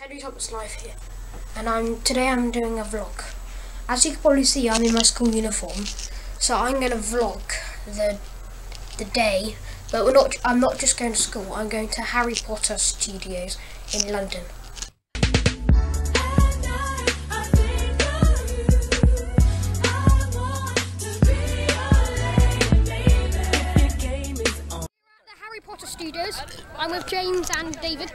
Henry Thompson Live here, and today I'm doing a vlog. As you can probably see, I'm in my school uniform, so I'm going to vlog the day. But I'm not just going to school. I'm going to Harry Potter Studios in London. We're at the Harry Potter Studios. I'm with James and David.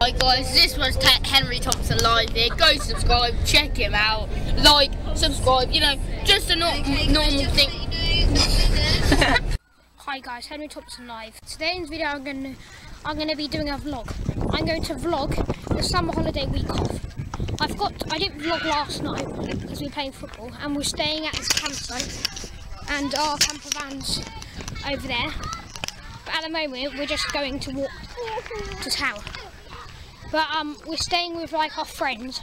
Hi guys, this was Henry Thompson Live here. Go subscribe, check him out, like, subscribe, you know, just a normal thing. Hi guys, Henry Thompson Live. Today in this video I'm gonna be doing a vlog. I'm going to vlog the summer holiday week off. I didn't vlog last night because we were playing football and we're staying at this campsite and our camper van's over there. But at the moment we're just going to walk to town. But we're staying with like our friends